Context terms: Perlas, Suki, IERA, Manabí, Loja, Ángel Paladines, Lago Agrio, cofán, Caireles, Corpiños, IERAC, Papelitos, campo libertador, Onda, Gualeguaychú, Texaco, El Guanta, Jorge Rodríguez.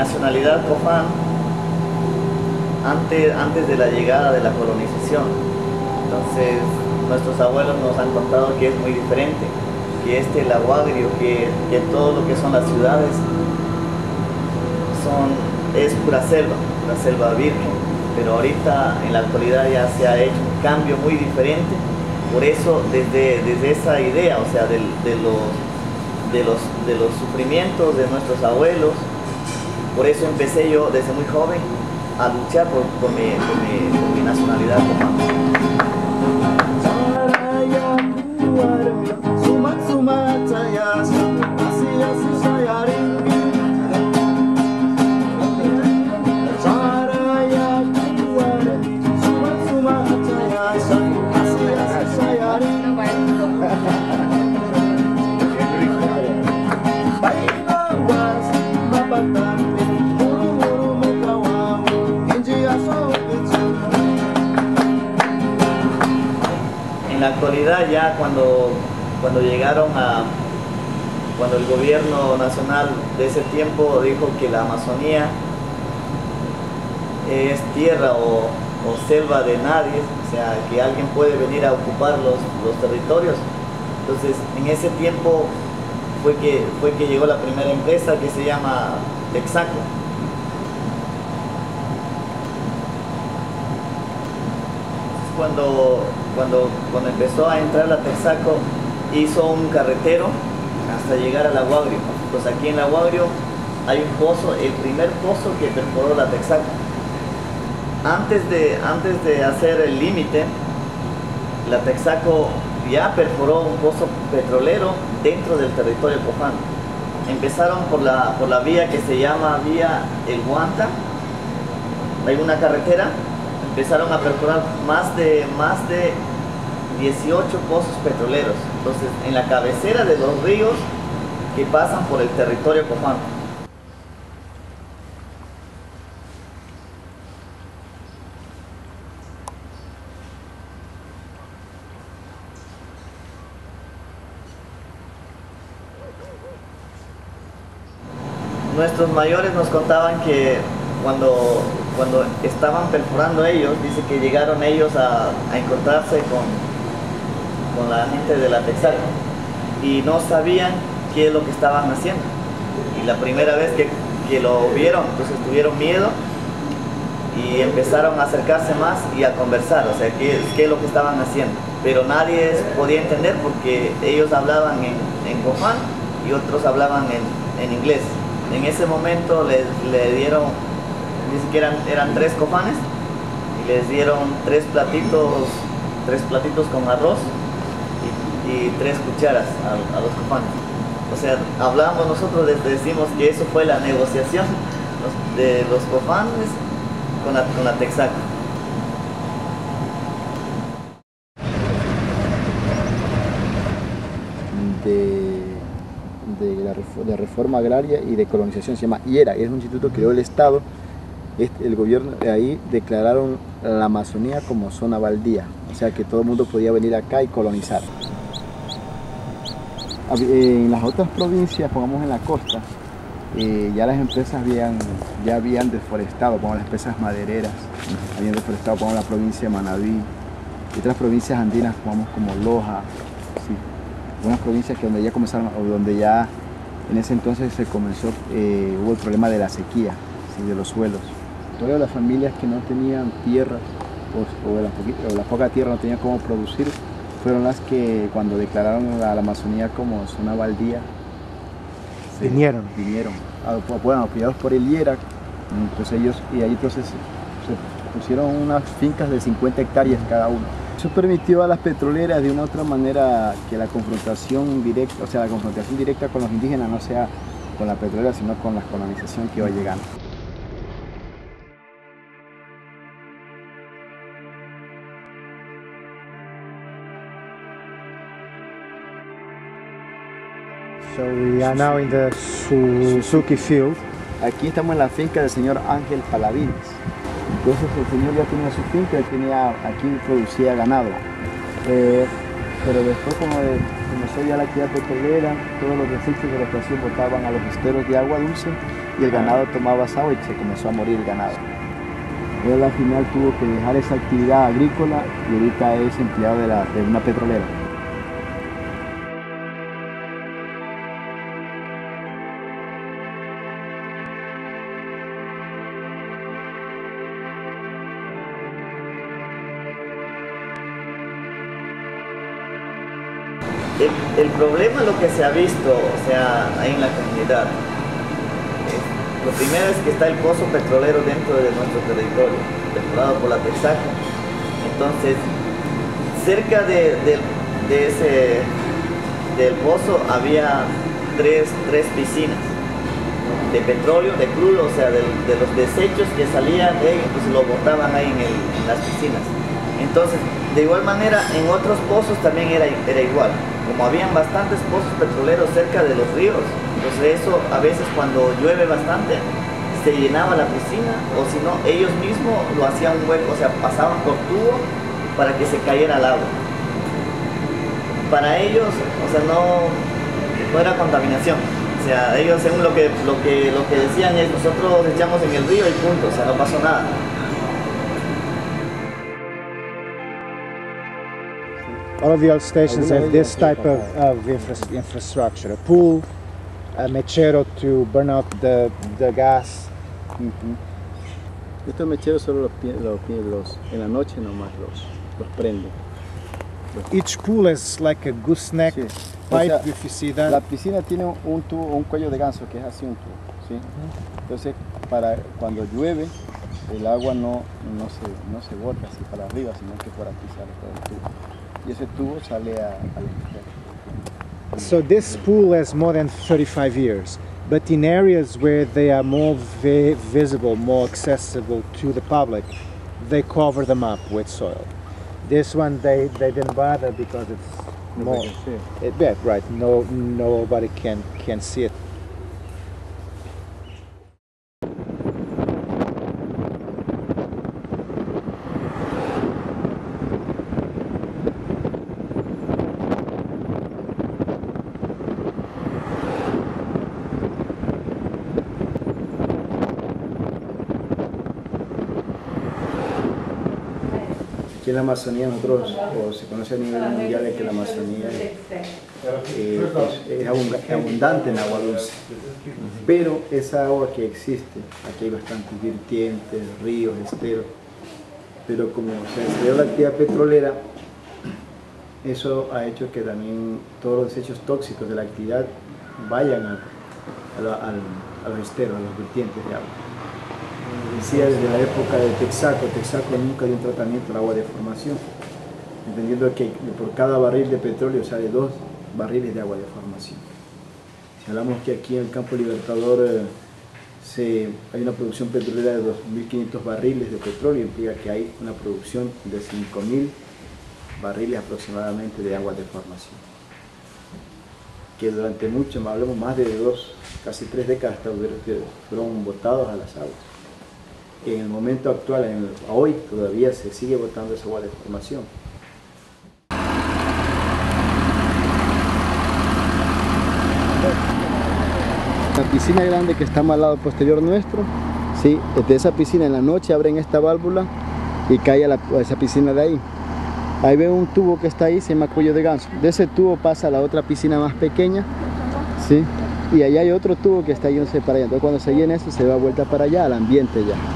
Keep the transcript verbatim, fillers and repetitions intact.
nacionalidad cofán antes, antes de la llegada de la colonización. Entonces nuestros abuelos nos han contado que es muy diferente, que este Lago Agrio, que, que todo lo que son las ciudades son, es pura selva, una selva virgen, pero ahorita en la actualidad ya se ha hecho un cambio muy diferente. Por eso desde, desde esa idea, o sea, de, de, los, de, los, de los sufrimientos de nuestros abuelos, por eso empecé yo desde muy joven a luchar por, por, mi, por, mi, por mi nacionalidad cofán. En la actualidad ya cuando, cuando llegaron a, cuando el gobierno nacional de ese tiempo dijo que la Amazonía es tierra o, o selva de nadie, o sea que alguien puede venir a ocupar los, los territorios, entonces en ese tiempo fue que, fue que llegó la primera empresa que se llama Texaco. Cuando, cuando, cuando empezó a entrar la Texaco, hizo un carretero hasta llegar a Lago Agrio. Pues aquí en Lago Agrio hay un pozo, el primer pozo que perforó la Texaco. Antes de, antes de hacer el límite, la Texaco ya perforó un pozo petrolero dentro del territorio cofán. Empezaron por la, por la vía que se llama vía El Guanta. Hay una carretera. Empezaron a perforar más de, más de dieciocho pozos petroleros. Entonces, en la cabecera de los ríos que pasan por el territorio cofán. Nuestros mayores nos contaban que cuando, cuando estaban perforando ellos, dice que llegaron ellos a, a encontrarse con, con la gente de la Texaco y no sabían qué es lo que estaban haciendo. Y la primera vez que, que lo vieron, entonces tuvieron miedo y empezaron a acercarse más y a conversar, o sea, qué, qué es lo que estaban haciendo. Pero nadie podía entender porque ellos hablaban en, en cofán y otros hablaban en, en inglés. En ese momento le, le dieron, dice que eran, eran tres cofanes, y les dieron tres platitos, tres platitos con arroz y, y tres cucharas a, a los cofanes. O sea, hablamos nosotros, les decimos que eso fue la negociación de los cofanes con la, con la Texaco. De... De la, de reforma agraria y de colonización, se llama IERA, es un instituto que dio el Estado, el gobierno de ahí declararon la Amazonía como zona baldía, o sea que todo el mundo podía venir acá y colonizar. En las otras provincias, pongamos en la costa, eh, ya las empresas habían, ya habían deforestado, pongamos las empresas madereras, habían deforestado, pongamos la provincia de Manabí, y otras provincias andinas, pongamos como Loja, sí. Unas provincias que donde ya comenzaron, o donde ya en ese entonces se comenzó, eh, hubo el problema de la sequía, ¿sí? De los suelos. Todas las familias que no tenían tierra o, o, la, o la poca tierra no tenían cómo producir, fueron las que cuando declararon la, la Amazonía como zona baldía, sí, vinieron. vinieron. Bueno, apoyados por el IERAC, pues ellos, y ahí entonces se pusieron unas fincas de cincuenta hectáreas cada uno. Eso permitió a las petroleras de una u otra manera que la confrontación directa, o sea, la confrontación directa con los indígenas no sea con la petrolera, sino con la colonización que iba llegando. So we are now in the Suki field. Aquí estamos en la finca del señor Ángel Paladines. Entonces el señor ya tenía su finca, tenía, aquí producía ganado. Eh, pero después, como, de, como procedía la actividad petrolera, todos los desechos de la estación botaban a los esteros de agua dulce y el ganado tomaba agua y se comenzó a morir el ganado. Él al final tuvo que dejar esa actividad agrícola y ahorita es empleado de, la, de una petrolera. El, el problema es lo que se ha visto, o sea, ahí en la comunidad. Lo primero es que está el pozo petrolero dentro de nuestro territorio, perforado por la Texaco. Entonces, cerca de, de, de ese, del pozo había tres, tres piscinas de petróleo, de crudo, o sea, de, de los desechos que salían de ellos, pues lo botaban ahí en, el, en las piscinas. Entonces, de igual manera, en otros pozos también era, era igual. Como habían bastantes pozos petroleros cerca de los ríos, entonces eso a veces cuando llueve bastante se llenaba la piscina, o si no, ellos mismos lo hacían un hueco, o sea, pasaban por tubo para que se cayera al agua. Para ellos, o sea, no, no era contaminación, o sea, ellos según lo que, lo que, lo que decían es nosotros echamos en el río y punto, o sea, no pasó nada. All of the old stations have this type of, of infra infrastructure, a pool, a mechero to burn out the, the gas. Mm-hmm. Estos mecheros solo los, los, los, en la noche nomás los, los prenden. Each pool is like a gooseneck sí. pipe, o sea, if you see that. La piscina tiene un tubo, un cuello de ganso que es así un tubo, ¿sí? Uh-huh. Entonces para cuando llueve el agua no, no, se, no se borra así para arriba, sino que por aquí sale todo el tubo. Y ese tubo sale a, a la... So this pool has more than thirty-five years, but in areas where they are more vi visible, more accessible to the public, they cover them up with soil. This one they, they didn't bother because it's more... It, yeah, right, no, nobody can, can see it. En la Amazonía nosotros, o se conoce a nivel mundial, es que la Amazonía eh, es, es abundante en agua dulce, pero esa agua que existe, aquí hay bastantes vertientes, ríos, esteros, pero como se desarrolló la actividad petrolera, eso ha hecho que también todos los desechos tóxicos de la actividad vayan a, a, la, a los esteros, a los vertientes de agua. Decía desde la época de Texaco, Texaco nunca dio un tratamiento al agua de formación, entendiendo que por cada barril de petróleo sale dos barriles de agua de formación. Si hablamos que aquí en el campo Libertador eh, se, hay una producción petrolera de dos mil quinientos barriles de petróleo, implica que hay una producción de cinco mil barriles aproximadamente de agua de formación, que durante mucho, hablamos más de dos, casi tres décadas, fueron botados a las aguas. En el momento actual, en el, hoy, todavía se sigue botando esa agua de formación. La piscina grande que está al lado posterior nuestro, ¿sí? Desde esa piscina en la noche abren esta válvula y cae a, la, a esa piscina de ahí. Ahí veo un tubo que está ahí, se llama cuello de ganso. De ese tubo pasa a la otra piscina más pequeña, ¿sí? Y ahí hay otro tubo que está ahí, no sé, para allá. Entonces cuando se llena eso, se va vuelta para allá, al ambiente ya.